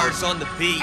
guitars on the beat.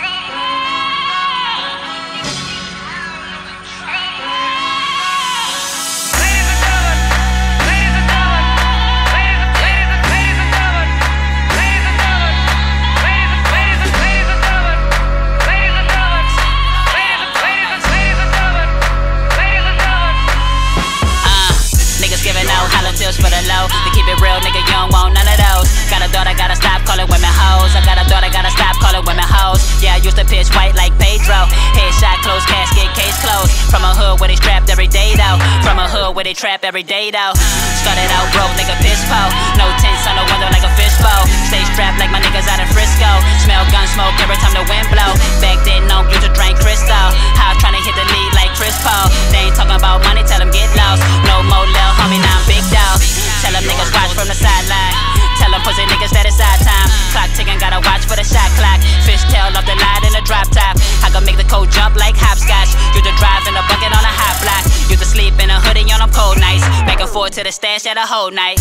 For the low, to keep it real, nigga, you don't want none of those. Got a thought, I gotta stop calling women hoes. I got a thought, I gotta stop calling women hoes. Yeah, I used to pitch white like Pedro. Headshot, closed casket, case closed. From a hood where they trapped every day, though. From a hood where they trap every day, though. Started out broke, nigga, piss po. No tents on the window like a fishbowl. Stay strapped like my niggas out in Frisco. Smell gun smoke every time the wind blow. Back then, no used to drink Cristal. How tryna hit the lead like Chris Paul. They ain't talking about money, tell them get lost. No more lil homie, now I'm big dog. Tell them niggas watch from the sideline. Tell them pussy niggas that it's our time. Clock ticking, gotta watch for the shot clock. Fishtail off the line in a drop top. I can make the code jump like hopscotch. Used to drive in a bucket on a hot block. Used to sleep in a hoodie on them cold nights. Back and forth to the stash at a whole night.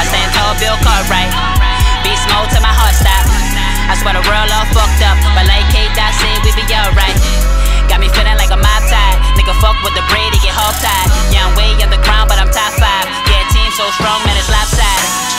I stand tall, Bill Cartwright. Beast mode till my heart stop. I swear the world all fucked up, but like K. Dot said, we be alright. Got me feeling like a mob tied. Nigga fuck with the bread, he get hog tied. Yeah, I'm way underground, but I'm top 5. Yeah, team so strong, man, it's lopsided.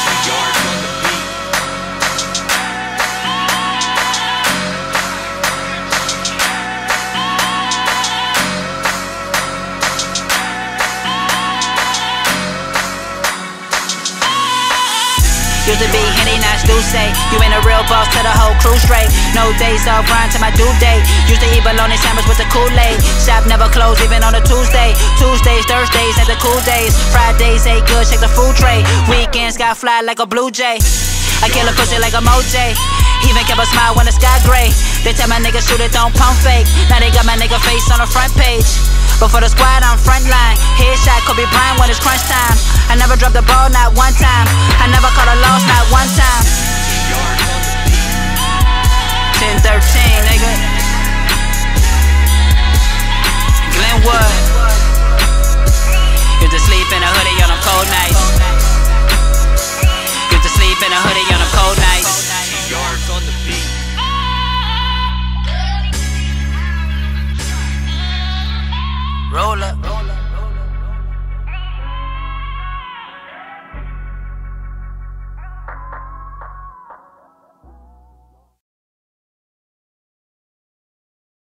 Used to be Henny, now it's Douce. You ain't a real boss to the whole crew straight. No days off, run to my due date. Used to eat bologna sandwich with the Kool-Aid. Shop never closed, even on a Tuesday. Tuesdays, Thursdays, and the cool days. Fridays ain't good, check the food tray. Weekends got fly like a blue jay. I kill a pussy like a Mojay. Even kept a smile when the sky gray. They tell my nigga shoot it, don't pump fake. Now they got my nigga face on the front page. But for the squad, I'm frontline. Headshot, Kobe Bryant when it's crunch time. I never dropped the ball, not one time. I never caught a loss, not one time. 10-13, nigga.